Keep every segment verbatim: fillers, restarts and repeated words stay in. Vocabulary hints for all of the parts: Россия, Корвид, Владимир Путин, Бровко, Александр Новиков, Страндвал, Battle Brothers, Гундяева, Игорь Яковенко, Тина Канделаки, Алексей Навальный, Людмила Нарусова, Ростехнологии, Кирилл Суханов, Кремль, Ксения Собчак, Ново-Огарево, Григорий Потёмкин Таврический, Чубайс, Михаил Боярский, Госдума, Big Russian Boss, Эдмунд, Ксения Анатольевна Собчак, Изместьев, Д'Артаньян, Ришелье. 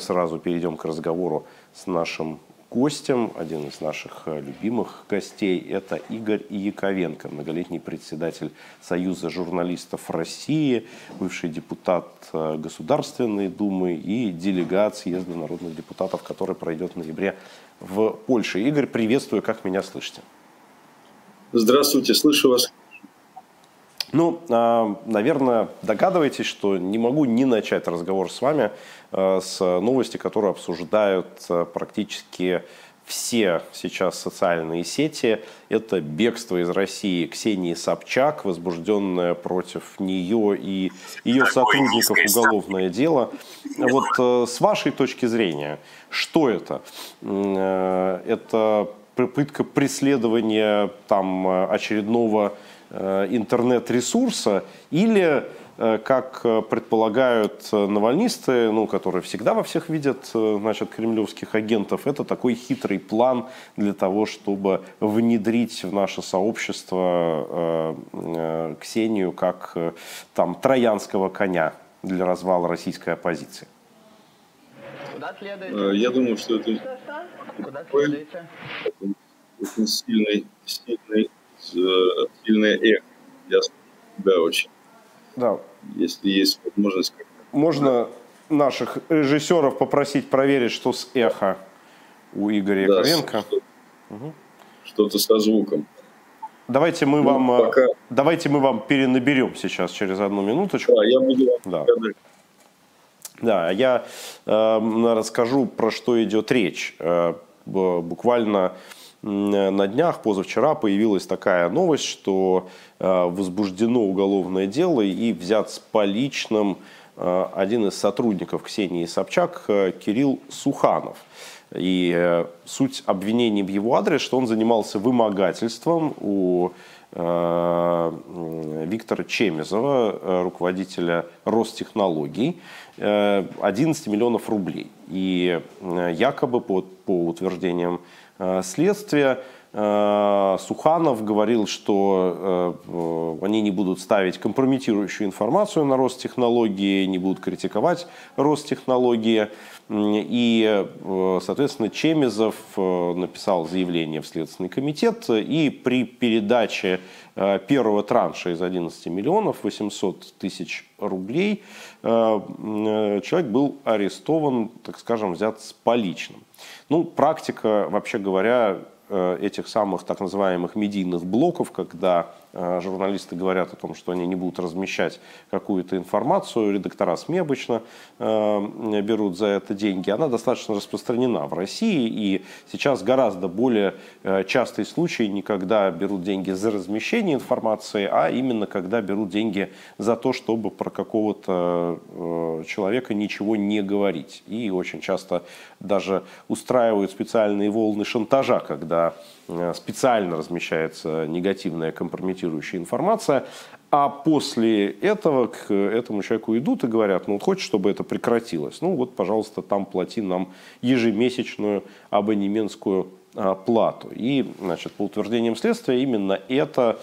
Сразу перейдем к разговору с нашим гостем. Один из наших любимых гостей – это Игорь Яковенко, многолетний председатель Союза журналистов России, бывший депутат Государственной Думы и делегат Съезда народных депутатов, который пройдет в ноябре в Польше. Игорь, приветствую, как меня слышите? Здравствуйте, слышу вас. Ну, наверное, догадываетесь, что не могу не начать разговор с вами с новости, которую обсуждают практически все сейчас социальные сети. Это бегство из России Ксении Собчак, возбужденное против нее и ее сотрудников уголовное дело. Вот с вашей точки зрения, что это? Это попытка преследования там очередного интернет-ресурса или, как предполагают навальнисты, ну, которые всегда во всех видят, значит, кремлевских агентов, это такой хитрый план для того, чтобы внедрить в наше сообщество э, э, Ксению как э, там, троянского коня для развала российской оппозиции? Я думаю, что это такой очень сильный, сильный сильное эхо. Ясно. Да, очень. Да. Если есть возможность. Можно да. наших режиссеров попросить проверить, что с эхо у Игоря да, Яковенко. Что-то угу. что со звуком. Давайте мы, ну, вам, пока... давайте мы вам перенаберем сейчас через одну минуточку. Да, я буду вам да. благодарен. Да, я э, расскажу, про что идет речь. Э, буквально... На днях, позавчера, появилась такая новость, что возбуждено уголовное дело и взят с поличным один из сотрудников Ксении Собчак, Кирилл Суханов. И суть обвинений в его адрес, что он занимался вымогательством у Виктора Чемезова, руководителя Ростехнологий, одиннадцать миллионов рублей. И якобы по, по утверждениям следствия Суханов говорил, что они не будут ставить компрометирующую информацию на Ростехнологии, не будут критиковать Ростехнологии. И, соответственно, Чемезов написал заявление в Следственный комитет, и при передаче первого транша из одиннадцати миллионов восьмисот тысяч рублей человек был арестован, так скажем, взят с поличным. Ну, практика, вообще говоря, этих самых так называемых медийных блоков, когда журналисты говорят о том, что они не будут размещать какую-то информацию, редактора СМИ обычно берут за это деньги, она достаточно распространена в России, и сейчас гораздо более частый случай не когда берут деньги за размещение информации, а именно когда берут деньги за то, чтобы про какого-то человека ничего не говорить. И очень часто даже устраивают специальные волны шантажа, когда специально размещается негативная компрометирующая информация, а после этого к этому человеку идут и говорят, ну, хочешь, чтобы это прекратилось? Ну, вот, пожалуйста, там плати нам ежемесячную абонементскую плату. И, значит, по утверждениям следствия, именно это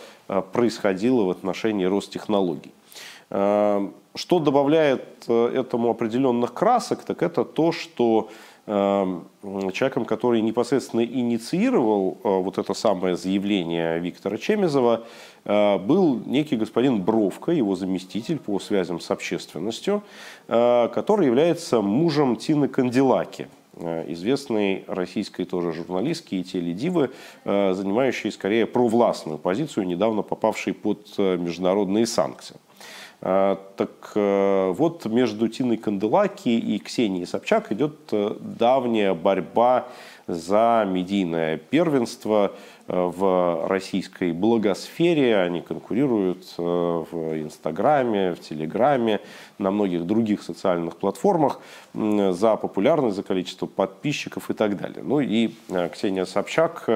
происходило в отношении Ростехнологий. Что добавляет этому определенных красок, так это то, что человеком, который непосредственно инициировал вот это самое заявление Виктора Чемезова, был некий господин Бровко, его заместитель по связям с общественностью, который является мужем Тины Канделаки, известной российской тоже журналистки и теледивы, занимающей скорее провластную позицию, недавно попавшей под международные санкции. Так вот, между Тиной Канделаки и Ксенией Собчак идет давняя борьба за медийное первенство в российской блогосфере. Они конкурируют в Инстаграме, в Телеграме, на многих других социальных платформах за популярность, за количество подписчиков и так далее. Ну и Ксения Собчак,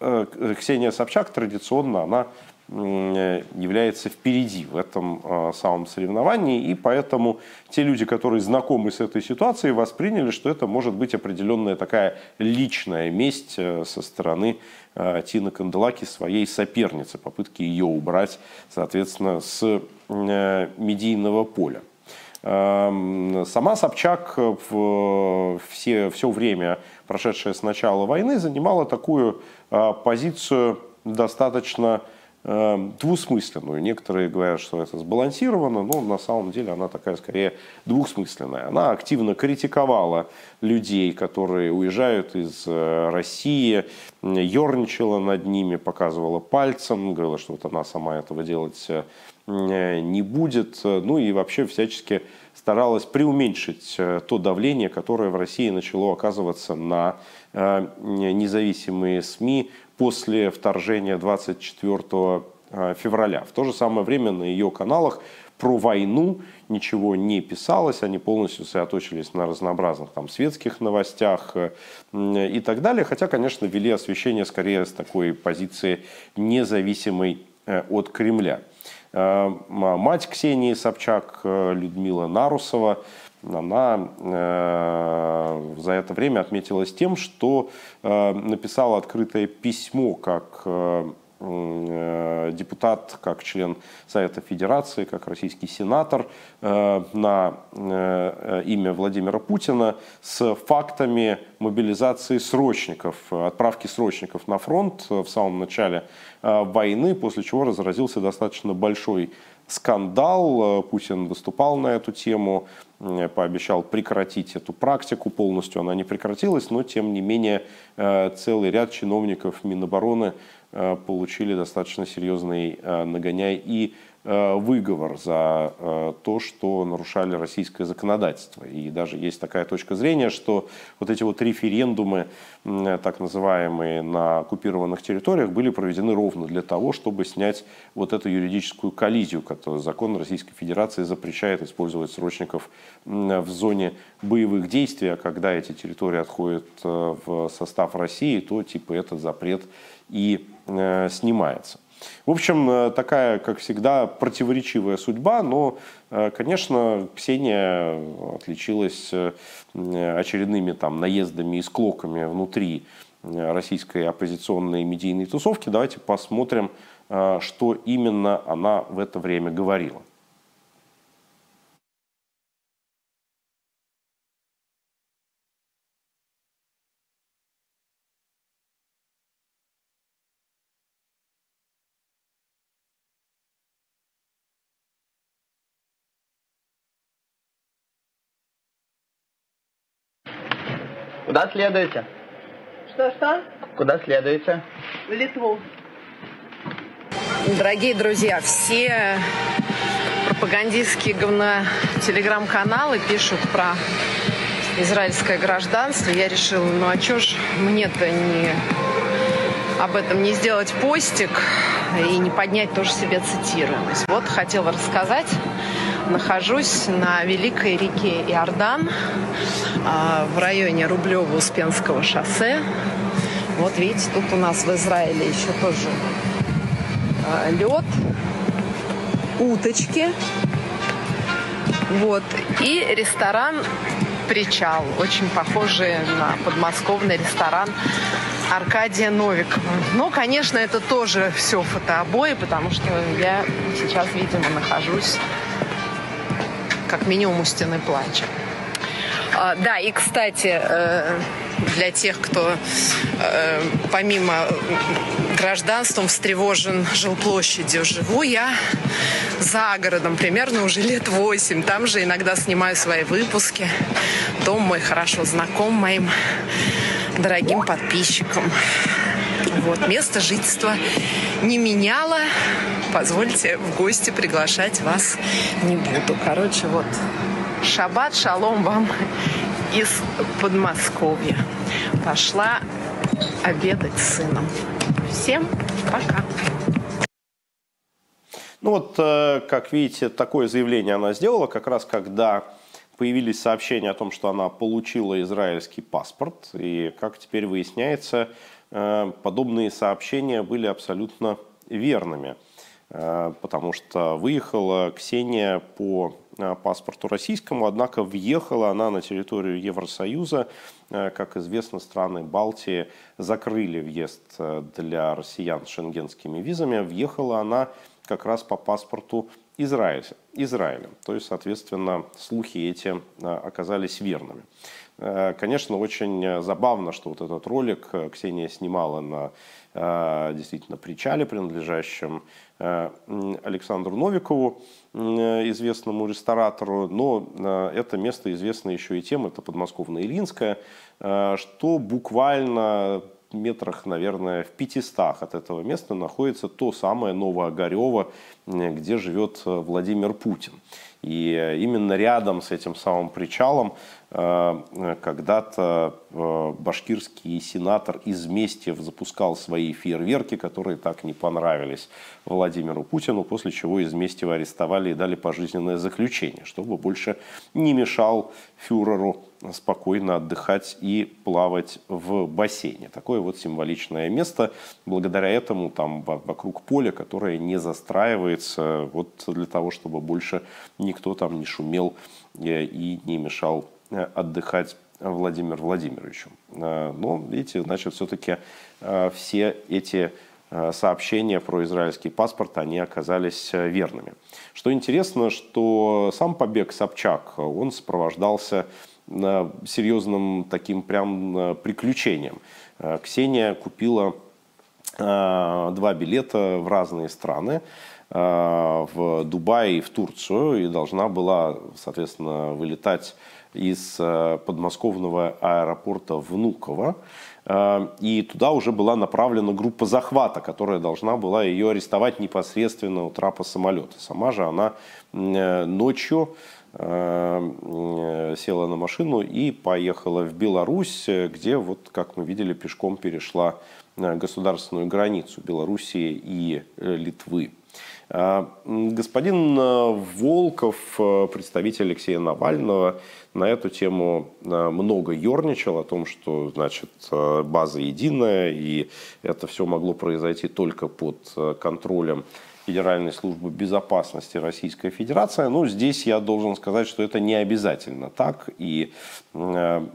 Ксения Собчак традиционно, она является впереди в этом э, самом соревновании, и поэтому те люди, которые знакомы с этой ситуацией, восприняли, что это может быть определенная такая личная месть э, со стороны э, Тины Канделаки, своей соперницы, попытки ее убрать, соответственно, с э, медийного поля. Сама Собчак в все, все время, прошедшее с начала войны, занимала такую позицию достаточно двусмысленную. Некоторые говорят, что это сбалансировано, но на самом деле она такая скорее двусмысленная. Она активно критиковала людей, которые уезжают из России, ерничала над ними, показывала пальцем, говорила, что вот она сама этого делать не будет. Ну и вообще всячески старалась преуменьшить то давление, которое в России начало оказываться на независимые СМИ после вторжения двадцать четвёртого февраля. В то же самое время на ее каналах про войну ничего не писалось, они полностью сосредоточились на разнообразных там светских новостях и так далее, хотя, конечно, вели освещение скорее с такой позиции независимой от Кремля. Мать Ксении Собчак, Людмила Нарусова, она э, за это время отметилась тем, что э, написала открытое письмо как э, э, депутат, как член Совета Федерации, как российский сенатор э, на э, имя Владимира Путина с фактами мобилизации срочников, отправки срочников на фронт в самом начале э, войны, после чего разразился достаточно большой скандал. Путин выступал на эту тему, пообещал прекратить эту практику. Полностью она не прекратилась, но тем не менее целый ряд чиновников Минобороны получили достаточно серьезный нагоняй и выговор за то, что нарушали российское законодательство. И даже есть такая точка зрения, что вот эти вот референдумы, так называемые, на оккупированных территориях были проведены ровно для того, чтобы снять вот эту юридическую коллизию, которую закон Российской Федерации запрещает использовать срочников в зоне боевых действий, а когда эти территории отходят в состав России, то типа этот запрет и снимается. В общем, такая, как всегда, противоречивая судьба, но, конечно, Ксения отличилась очередными там наездами и склоками внутри российской оппозиционной медийной тусовки. Давайте посмотрим, что именно она в это время говорила. Куда следуете? Что-что? Куда следуете? В Литву. Дорогие друзья, все пропагандистские говно-телеграм-каналы пишут про израильское гражданство. Я решила, ну а чё ж мне-то не об этом не сделать постик и не поднять тоже себе цитируемость. Вот хотела рассказать. Нахожусь на великой реке Иордан, в районе Рублёво-Успенского шоссе. Вот видите, тут у нас в Израиле еще тоже лед, уточки. Вот. И ресторан «Причал», очень похожий на подмосковный ресторан Аркадия Новикова. Но, конечно, это тоже все фотообои, потому что я сейчас, видимо, нахожусь как минимум у стены плача. А, да, и, кстати, для тех, кто помимо гражданством встревожен жилплощадью, живу я за городом примерно уже лет восемь. Там же иногда снимаю свои выпуски. Дом мой хорошо знаком моим дорогим подписчикам. Вот, место жительства не меняло. Позвольте, в гости приглашать вас не буду. Короче, вот, шаббат шалом вам из Подмосковья. Пошла обедать с сыном. Всем пока. Ну вот, как видите, такое заявление она сделала, как раз когда появились сообщения о том, что она получила израильский паспорт. И, как теперь выясняется, подобные сообщения были абсолютно верными, потому что выехала Ксения по паспорту российскому, однако въехала она на территорию Евросоюза. Как известно, страны Балтии закрыли въезд для россиян с шенгенскими визами. Въехала она как раз по паспорту Израиль, Израилем. То есть, соответственно, слухи эти оказались верными. Конечно, очень забавно, что вот этот ролик Ксения снимала на действительно причале, принадлежащем Александру Новикову, известному ресторатору, но это место известно еще и тем, это подмосковное Ильинское, что буквально метрах, наверное, в пятистах от этого места находится то самое Ново-Огарево, где живет Владимир Путин. И именно рядом с этим самым причалом когда-то башкирский сенатор Изместьев запускал свои фейерверки, которые так не понравились Владимиру Путину, после чего Изместьева арестовали и дали пожизненное заключение, чтобы больше не мешал фюреру спокойно отдыхать и плавать в бассейне. Такое вот символичное место. Благодаря этому там вокруг поля, которое не застраивается, вот для того, чтобы больше никто там не шумел и не мешал отдыхать Владимиру Владимировичу. Но, видите, значит, все-таки все эти сообщения про израильский паспорт, они оказались верными. Что интересно, что сам побег Собчак, он сопровождался серьезным таким прям приключением. Ксения купила два билета в разные страны, в Дубай и в Турцию, и должна была, соответственно, вылетать из подмосковного аэропорта Внуково. И туда уже была направлена группа захвата, которая должна была ее арестовать непосредственно у трапа самолета. Сама же она ночью села на машину и поехала в Беларусь, где, вот, как мы видели, пешком перешла государственную границу Белоруссии и Литвы. Господин Волков, представитель Алексея Навального, на эту тему много ерничал о том, что, значит, база единая, и это все могло произойти только под контролем Федеральной службы безопасности Российской Федерации. Но здесь я должен сказать, что это не обязательно так. И вся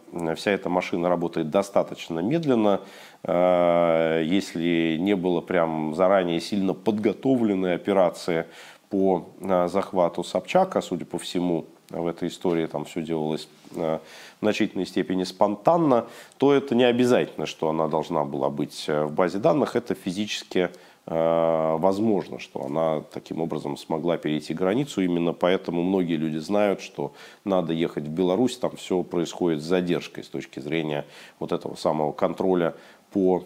эта машина работает достаточно медленно. Если не было прям заранее сильно подготовленной операции по захвату Собчака, судя по всему, в этой истории там все делалось в значительной степени спонтанно, то это не обязательно, что она должна была быть в базе данных. Это физически возможно, что она таким образом смогла перейти границу. Именно поэтому многие люди знают, что надо ехать в Беларусь, там все происходит с задержкой с точки зрения вот этого самого контроля по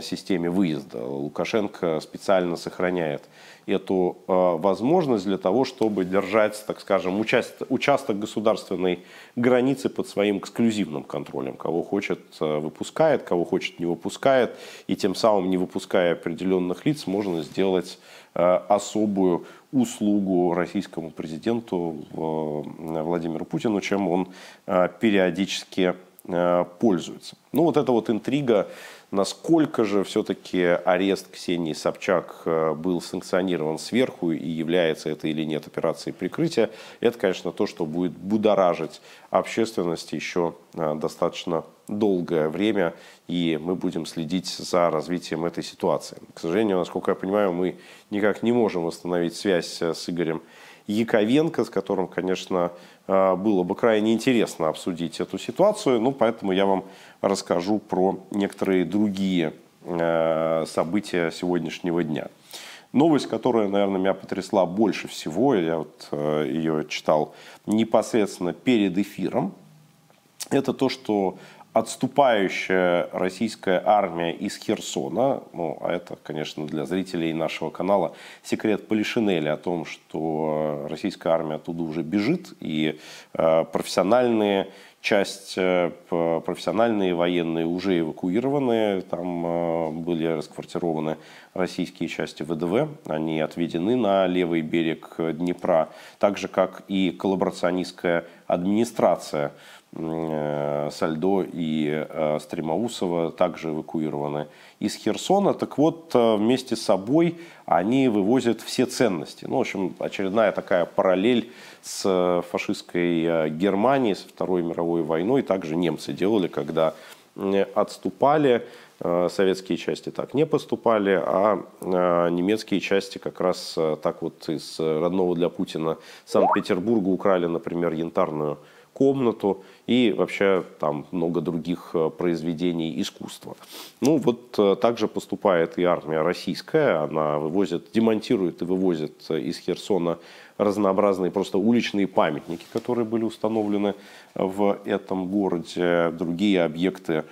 системе выезда. Лукашенко специально сохраняет эту возможность для того, чтобы держать, так скажем, участок государственной границы под своим эксклюзивным контролем. Кого хочет, выпускает, кого хочет, не выпускает. И тем самым, не выпуская определенных лиц, можно сделать особую услугу российскому президенту Владимиру Путину, чем он периодически пользуется. Ну вот эта вот интрига, насколько же все-таки арест Ксении Собчак был санкционирован сверху и является это или нет операцией прикрытия, это, конечно, то, что будет будоражить общественность еще достаточно долгое время, и мы будем следить за развитием этой ситуации. К сожалению, насколько я понимаю, мы никак не можем восстановить связь с Игорем Яковенко, с которым, конечно, было бы крайне интересно обсудить эту ситуацию, ну, поэтому я вам расскажу про некоторые другие события сегодняшнего дня. Новость, которая, наверное, меня потрясла больше всего, я вот ее читал непосредственно перед эфиром, это то, что отступающая российская армия из Херсона, ну, а это, конечно, для зрителей нашего канала секрет полишинеля о том, что российская армия оттуда уже бежит, и э, профессиональные, часть э, профессиональные военные уже эвакуированы, там э, были расквартированы российские части ВДВ, они отведены на левый берег Днепра, так же, как и коллаборационистская администрация Сальдо и Стремоусова также эвакуированы из Херсона. Так вот, вместе с собой они вывозят все ценности. Ну, в общем, очередная такая параллель с фашистской Германией, со Второй мировой войной. Также немцы делали, когда отступали, советские части так не поступали, а немецкие части как раз так вот из родного для Путина Санкт-Петербурга украли, например, янтарную комнату и вообще там много других произведений искусства. Ну вот так же поступает и армия российская, она вывозит, демонтирует и вывозит из Херсона разнообразные просто уличные памятники, которые были установлены в этом городе, другие объекты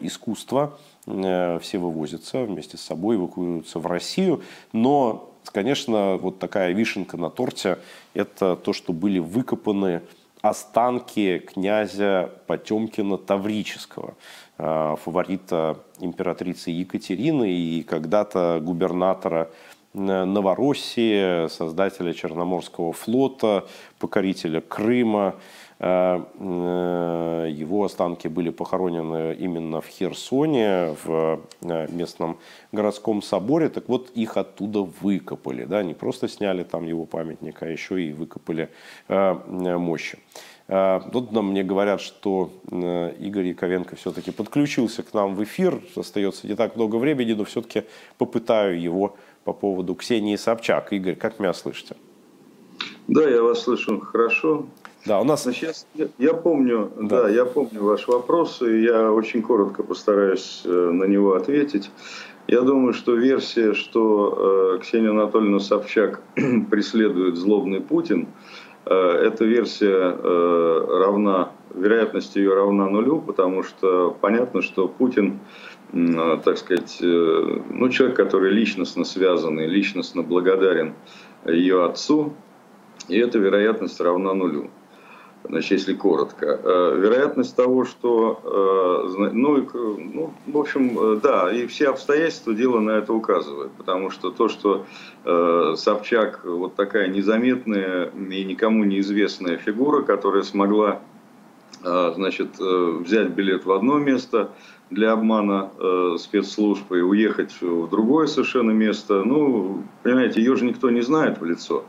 искусства, все вывозятся вместе с собой, эвакуируются в Россию, но, конечно, вот такая вишенка на торте – это то, что были выкопаны останки князя Потёмкина Таврического, фаворита императрицы Екатерины и когда-то губернатора Новороссии, создателя Черноморского флота, покорителя Крыма. Его останки были похоронены именно в Херсоне, в местном городском соборе. Так вот, их оттуда выкопали. Да? Не просто сняли там его памятник, а еще и выкопали мощи. Тут нам мне говорят, что Игорь Яковенко все-таки подключился к нам в эфир. Остается не так много времени, но все-таки попытаю его по поводу Ксении Собчак. Игорь, как меня слышите? Да, я вас слышу хорошо. Да, у нас... Сейчас, я, я помню, да. Да, я помню ваш вопрос, и я очень коротко постараюсь на него ответить. Я думаю, что версия, что э, Ксению Анатольевну Собчак преследует злобный Путин, э, эта версия э, равна, вероятность ее равна нулю, потому что понятно, что Путин, э, так сказать, э, ну, человек, который личностно связан и личностно благодарен ее отцу, и эта вероятность равна нулю. Значит, если коротко. Вероятность того, что... Ну, ну, в общем, да, и все обстоятельства дела на это указывают. Потому что то, что Собчак вот такая незаметная и никому неизвестная фигура, которая смогла, значит, взять билет в одно место для обмана спецслужб и уехать в другое совершенно место, ну, понимаете, ее же никто не знает в лицо.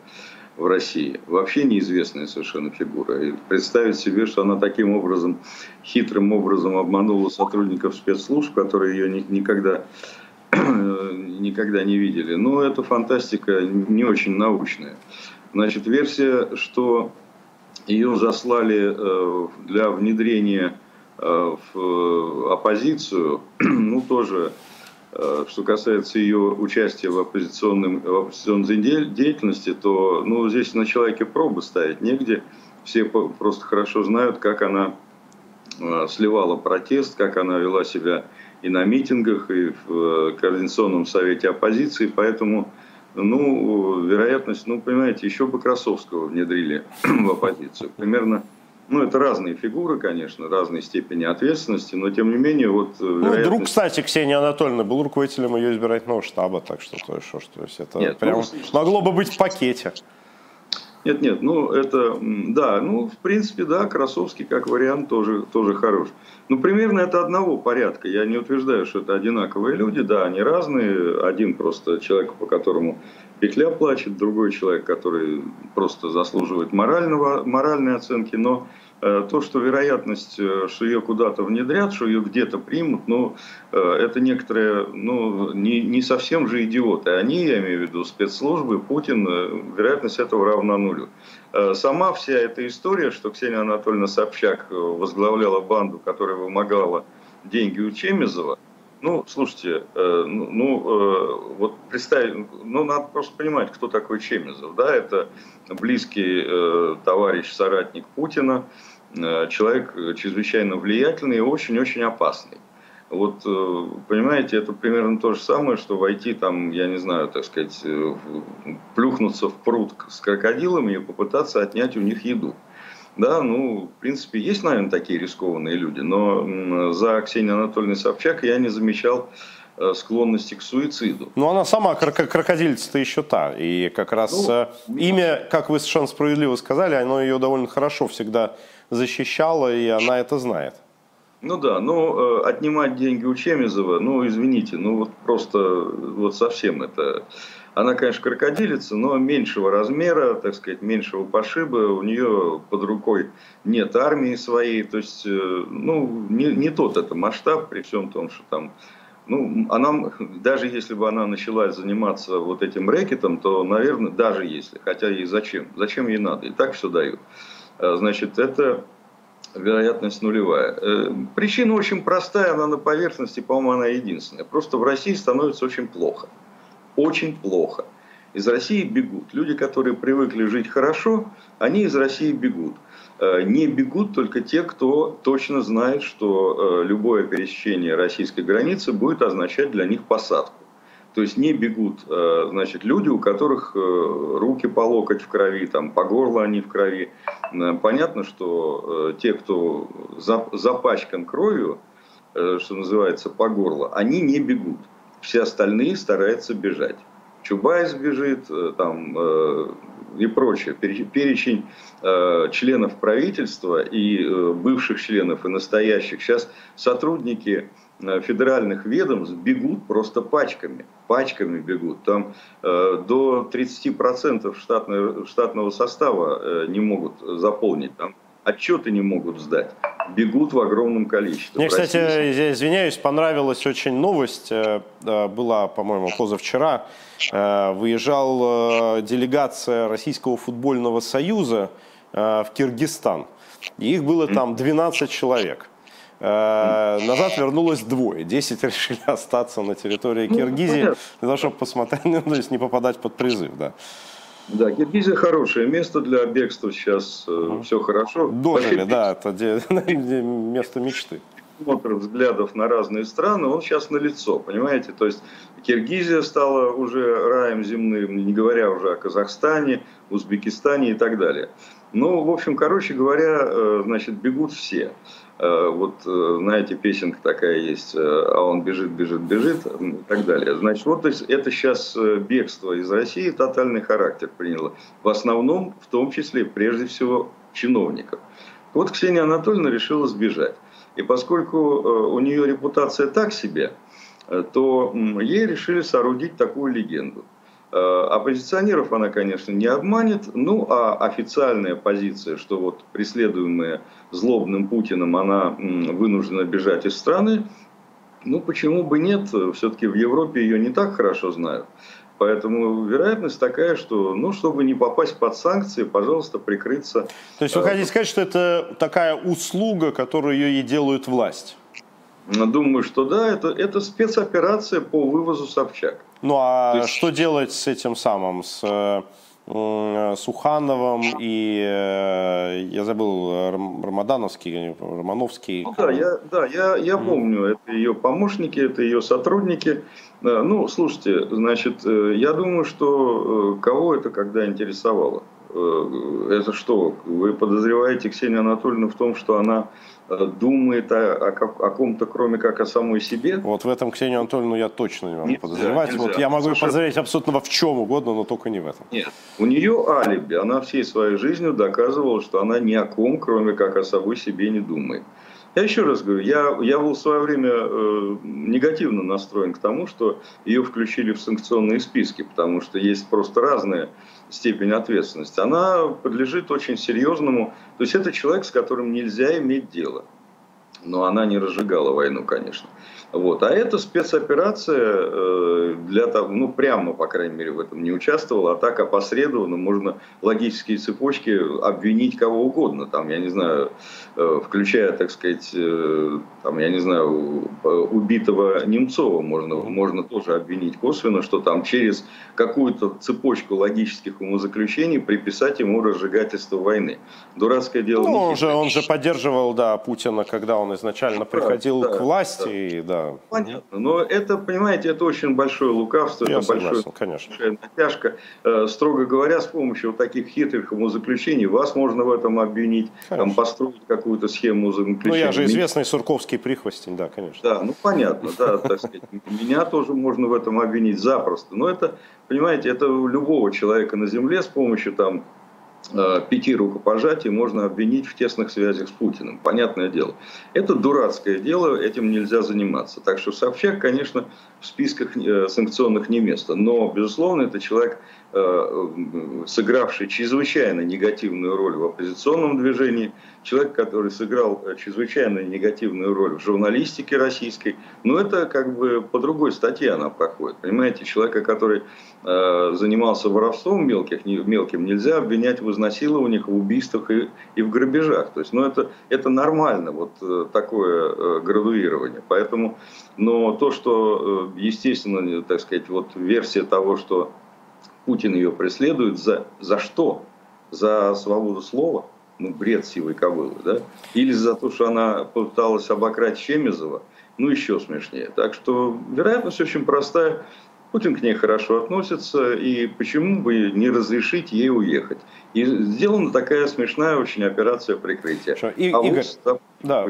В России. Вообще неизвестная совершенно фигура. И представить себе, что она таким образом, хитрым образом обманула сотрудников спецслужб, которые ее никогда, никогда не видели. Но эта фантастика не очень научная. Значит, версия, что ее заслали для внедрения в оппозицию, ну тоже... Что касается ее участия в, оппозиционном, в оппозиционной деятельности, то ну, здесь на человеке пробы ставить негде. Все просто хорошо знают, как она сливала протест, как она вела себя и на митингах, и в Координационном совете оппозиции. Поэтому, ну, вероятность, ну, понимаете, еще бы Красовского внедрили в оппозицию. Примерно. Ну, это разные фигуры, конечно, разной степени ответственности, но тем не менее... вот. Ну, вероятность... друг, кстати, Ксения Анатольевна был руководителем ее избирательного штаба, так что кое-что, что есть это нет, прям ну, могло бы быть в пакете. Нет, нет, ну, это, да, ну, в принципе, да, Красовский как вариант тоже, тоже хорош. Ну, примерно это одного порядка, я не утверждаю, что это одинаковые люди, да, они разные, один просто человек, по которому... петля плачет, другой человек, который просто заслуживает морального, моральной оценки, но э, то, что вероятность, что ее куда-то внедрят, что ее где-то примут, ну, э, это некоторые, ну, не, не совсем же идиоты. Они, я имею в виду, спецслужбы, Путин, э, вероятность этого равна нулю. Э, сама вся эта история, что Ксения Анатольевна Собчак возглавляла банду, которая вымогала деньги у Чемезова, ну, слушайте, э, ну, э, вот представим, ну, надо просто понимать, кто такой Чемезов, да, это близкий э, товарищ, соратник Путина, э, человек чрезвычайно влиятельный и очень-очень опасный. Вот, э, понимаете, это примерно то же самое, что войти там, я не знаю, так сказать, э, плюхнуться в пруд с крокодилами и попытаться отнять у них еду. Да, ну, в принципе, есть, наверное, такие рискованные люди, но за Ксенией Анатольевной Собчак я не замечал склонности к суициду. Но она сама крокодильца-то еще та, и как раз ну, имя, как вы совершенно справедливо сказали, оно ее довольно хорошо всегда защищало, и она это знает. Ну да, но э, отнимать деньги у Чемезова, ну, извините, ну, вот просто, вот совсем это... Она, конечно, крокодилица, но меньшего размера, так сказать, меньшего пошиба. У нее под рукой нет армии своей. То есть, ну, не, не тот это масштаб, при всем том, что там Ну, она, даже если бы она начала заниматься вот этим рэкетом, то, наверное, даже если, хотя ей зачем? Зачем ей надо? И так все дают. Значит, это вероятность нулевая. Причина очень простая, она на поверхности, по-моему, она единственная. Просто в России становится очень плохо. Очень плохо. Из России бегут. Люди, которые привыкли жить хорошо, они из России бегут. Не бегут только те, кто точно знает, что любое пересечение российской границы будет означать для них посадку. То есть не бегут, значит, люди, у которых руки по локоть в крови, там, по горло они в крови. Понятно, что те, кто запачкан кровью, что называется, по горло, они не бегут. Все остальные стараются бежать. Чубайс бежит, там, э, и прочее. Перечень э, членов правительства и э, бывших членов, и настоящих. Сейчас сотрудники э, федеральных ведомств бегут просто пачками. Пачками бегут. Там э, до тридцати процентов штатного, штатного состава э, не могут заполнить. Там отчеты не могут сдать. Бегут в огромном количестве. Мне, кстати, я извиняюсь, понравилась очень новость. Была, по-моему, позавчера. Выезжала делегация Российского футбольного союза в Киргизстан. Их было там двенадцать человек. Назад вернулось двое. десять решили остаться на территории Киргизии, ну, для того, чтобы посмотреть, то есть не попадать под призыв. Да. Да, Киргизия хорошее место для бегства, сейчас mm. все хорошо. Дожили, вообще, да, это де, де, место мечты. Смотр взглядов на разные страны, он сейчас налицо, понимаете? То есть Киргизия стала уже раем земным, не говоря уже о Казахстане, Узбекистане и так далее. Ну, в общем, короче говоря, значит, бегут все. Вот, знаете, песенка такая есть, а он бежит, бежит, бежит и так далее. Значит, вот это сейчас бегство из России тотальный характер приняло. В основном, в том числе, прежде всего, чиновников. Вот Ксения Анатольевна решила сбежать. И поскольку у нее репутация так себе, то ей решили соорудить такую легенду. Оппозиционеров она, конечно, не обманет, ну а официальная позиция, что вот преследуемая злобным Путиным, она вынуждена бежать из страны, ну почему бы нет, все-таки в Европе ее не так хорошо знают. Поэтому вероятность такая, что, ну, чтобы не попасть под санкции, пожалуйста, прикрыться. То есть вы хотите сказать, что это такая услуга, которую ей делают власть? Думаю, что да, это, это спецоперация по вывозу Собчак. Ну а есть... что делать с этим самым, с э, Сухановым и, э, я забыл, Романовский, Романовский? Ну, да, я, да, я, я mm. помню, это ее помощники, это ее сотрудники. Ну, слушайте, значит, я думаю, что кого это когда интересовало? Это что, вы подозреваете Ксению Анатольевну в том, что она думает о, о, о ком-то, кроме как о самой себе? Вот в этом Ксению Анатольевну я точно не могу нет, подозревать. Нельзя, вот нельзя. Я могу Совершенно... подозревать абсолютно в чем угодно, но только не в этом. Нет, у нее алиби. Она всей своей жизнью доказывала, что она ни о ком, кроме как о собой себе, не думает. Я еще раз говорю, я, я был в свое время э, негативно настроен к тому, что ее включили в санкционные списки, потому что есть просто разная степень ответственности. Она подлежит очень серьезному... То есть это человек, с которым нельзя иметь дело. Но она не разжигала войну, конечно. Вот. А эта спецоперация, э, для того, ну прямо, по крайней мере, в этом не участвовала, а так опосредованно можно логические цепочки обвинить кого угодно, там, я не знаю, э, включая, так сказать, э, там, я не знаю, убитого Немцова можно, можно тоже обвинить косвенно, что там через какую-то цепочку логических умозаключений приписать ему разжигательство войны. Дурацкое дело. Ну, он, же, он же поддерживал, да, Путина, когда он изначально приходил да, к власти, да, и, да. Понятно, но это, понимаете, это очень большое лукавство, Я это согласен, большое, конечно. большая натяжка. Э, строго говоря, с помощью вот таких хитрых умозаключений вас можно в этом обвинить, там, построить какую-то схему умозаключений. Ну, я же известный сурковский прихвостень, да, конечно. Да, ну, понятно, да, так сказать, меня тоже можно в этом обвинить запросто. Но это, понимаете, это у любого человека на земле с помощью, там, пяти рукопожатий можно обвинить в тесных связях с Путиным. Понятное дело. Это дурацкое дело, этим нельзя заниматься. Так что Собчак, конечно, в списках санкционных не место. Но, безусловно, это человек, сыгравший чрезвычайно негативную роль в оппозиционном движении, человек, который сыграл чрезвычайно негативную роль в журналистике российской. Но это как бы по другой статье она проходит. Понимаете, человека, который занимался воровством мелких, мелким, нельзя обвинять в изнасилованиях, в убийствах и, и в грабежах. То есть, ну, это, это нормально, вот такое градуирование. Поэтому, но то, что, естественно, так сказать, вот версия того, что Путин ее преследует, за, за что? За свободу слова? Ну, бред сивой кобылы, да? Или за то, что она пыталась обокрасть Чемезова? Ну, еще смешнее. Так что вероятность очень простая. Путин к ней хорошо относится, и почему бы не разрешить ей уехать? И сделана такая смешная очень операция прикрытия. Шо, и, а Игорь, вот, да,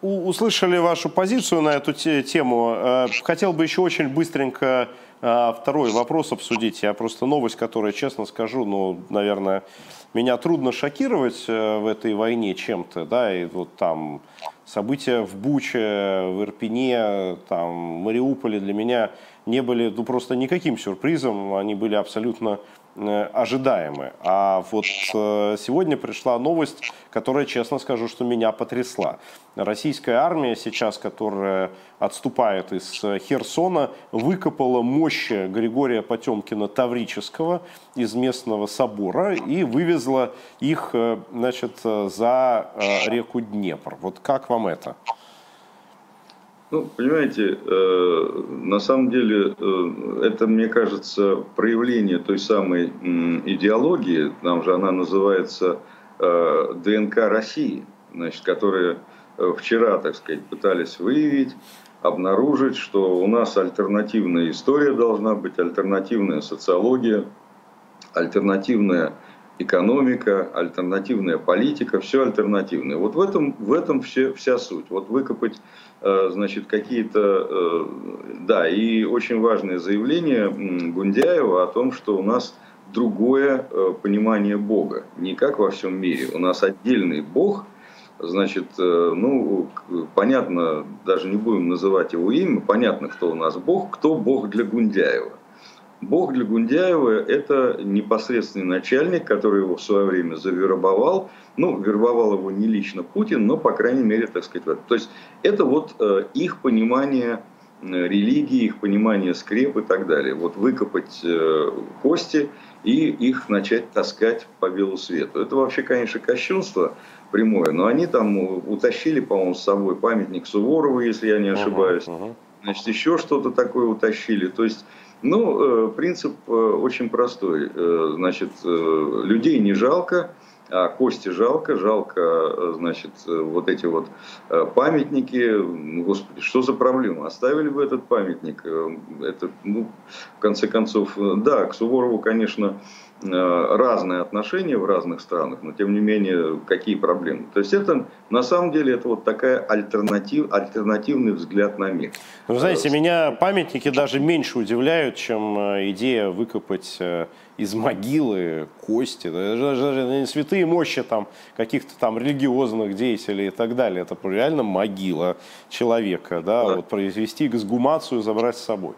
услышали вашу позицию на эту тему. Хотел бы еще очень быстренько второй вопрос обсудить. Я просто новость, которая, честно скажу, ну, наверное, меня трудно шокировать в этой войне чем-то, да, и вот там события в Буче, в Ирпене, там, Мариуполе для меня не были, ну, просто никаким сюрпризом, они были абсолютно ожидаемы. А вот сегодня пришла новость, которая, честно скажу, что меня потрясла. Российская армия сейчас, которая отступает из Херсона, выкопала мощи Григория Потёмкина Таврического из местного собора и вывезла их, значит, за реку Днепр. Вот как вам это? Ну, понимаете, э, на самом деле э, это, мне кажется, проявление той самой э, идеологии, там же она называется э, ДНК России, значит, которые вчера, так сказать, пытались выявить, обнаружить, что у нас альтернативная история должна быть, альтернативная социология, альтернативная экономика, альтернативная политика, все альтернативное. Вот в этом, в этом все, вся суть. Вот выкопать, значит, какие-то... Да, и очень важное заявление Гундяева о том, что у нас другое понимание Бога. Не как во всем мире. У нас отдельный Бог, значит, ну, понятно, даже не будем называть его имя, понятно, кто у нас Бог, кто Бог для Гундяева. Бог для Гундяева – это непосредственный начальник, который его в свое время завербовал. Ну, вербовал его не лично Путин, но, по крайней мере, так сказать. То есть это вот их понимание религии, их понимание скреп и так далее. Вот выкопать кости и их начать таскать по белу свету. Это вообще, конечно, кощунство прямое, но они там утащили, по-моему, с собой памятник Суворова, если я не ошибаюсь. Uh-huh, uh-huh. Значит, еще что-то такое утащили. То есть... Ну, принцип очень простой. Значит, людей не жалко, а кости жалко, жалко, значит, вот эти вот памятники. Господи, что за проблема? Оставили бы этот памятник? Это, ну, в конце концов, да, к Суворову, конечно, разные отношения в разных странах, но тем не менее, какие проблемы? То есть это, на самом деле, это вот такая альтернатив, альтернативный взгляд на мир. Вы знаете, меня памятники даже меньше удивляют, чем идея выкопать из могилы кости, даже, даже не святые мощи там каких-то там религиозных деятелей и так далее. Это реально могила человека, да, да. Вот произвести эксгумацию, забрать с собой.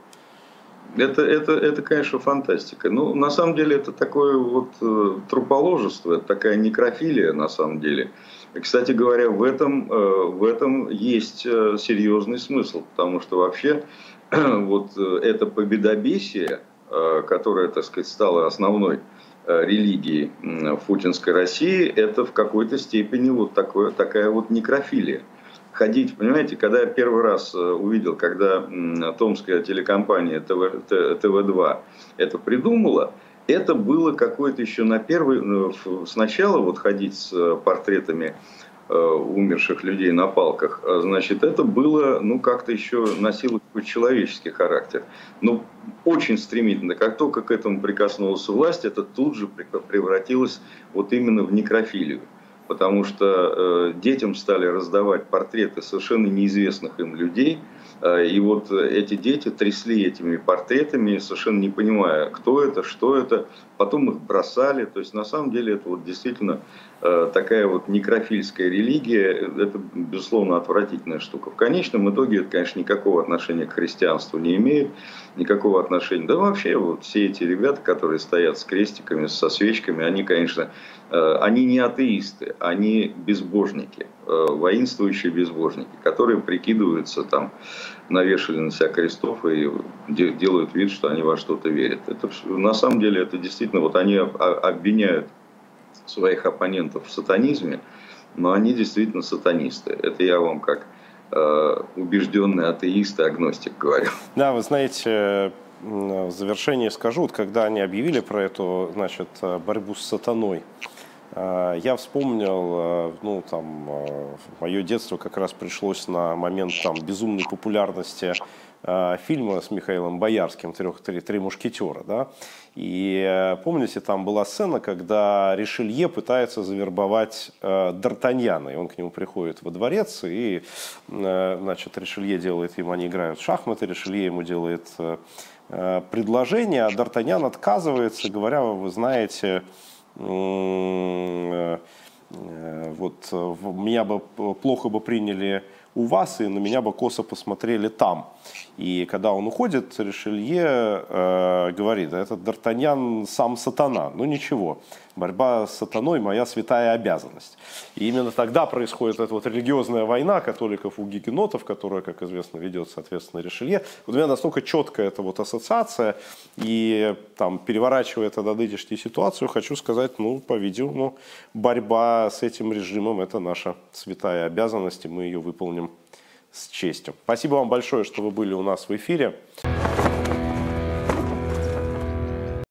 Это, это, это, конечно, фантастика. Ну, на самом деле, это такое вот э, труположество, это такая некрофилия, на самом деле. И, кстати говоря, в этом, э, в этом есть э, серьезный смысл, потому что вообще э, вот э, это победобесие, э, которое, так сказать, стало основной э, религией э, в путинской России, это в какой-то степени вот такое, такая вот некрофилия. Ходить, понимаете, когда я первый раз увидел, когда томская телекомпания тэ вэ два это придумала, это было какое-то еще на первый... Сначала вот ходить с портретами умерших людей на палках, значит, это было, ну, как-то еще носило какой-то человеческий характер. Но очень стремительно, как только к этому прикоснулась власть, это тут же превратилось вот именно в некрофилию. Потому что э, детям стали раздавать портреты совершенно неизвестных им людей. Э, и вот эти дети трясли этими портретами, совершенно не понимая, кто это, что это. потом их бросали. То есть на самом деле это вот действительно такая вот некрофильская религия, это безусловно отвратительная штука. В конечном итоге это, конечно, никакого отношения к христианству не имеет, никакого отношения. Да вообще вот все эти ребята, которые стоят с крестиками, со свечками, они, конечно, они не атеисты, они безбожники, воинствующие безбожники, которые прикидываются там, навешали на себя крестов и делают вид, что они во что-то верят. Это, на самом деле это действительно, вот они обвиняют своих оппонентов в сатанизме, но они действительно сатанисты. Это я вам как э, убежденный атеист и агностик говорю. Да, вы знаете, в завершении скажу, вот когда они объявили про эту, значит, борьбу с сатаной, я вспомнил, ну, там, мое детство как раз пришлось на момент там безумной популярности фильма с Михаилом Боярским «Трех, три, три мушкетера», да? И помните, там была сцена, когда Ришелье пытается завербовать э, Д'Артаньяна, и он к нему приходит во дворец, и э, значит, Ришелье делает ему, они играют в шахматы, Ришелье ему делает э, предложение, а Д'Артаньян отказывается, говоря, вы знаете, э, э, вот меня бы плохо бы приняли у вас, и на меня бы косо посмотрели там. И когда он уходит, Ришелье э, говорит, этот Д'Артаньян сам сатана. Ну ничего, борьба с сатаной – моя святая обязанность. И именно тогда происходит эта вот религиозная война католиков у гигенотов, которая, как известно, ведет, соответственно, Ришелье. Вот у меня настолько четкая эта вот ассоциация, и там, переворачивая это до нынешней ситуацию, хочу сказать, ну, по-видимому, борьба с этим режимом – это наша святая обязанность, и мы ее выполним с честью. Спасибо вам большое, что вы были у нас в эфире.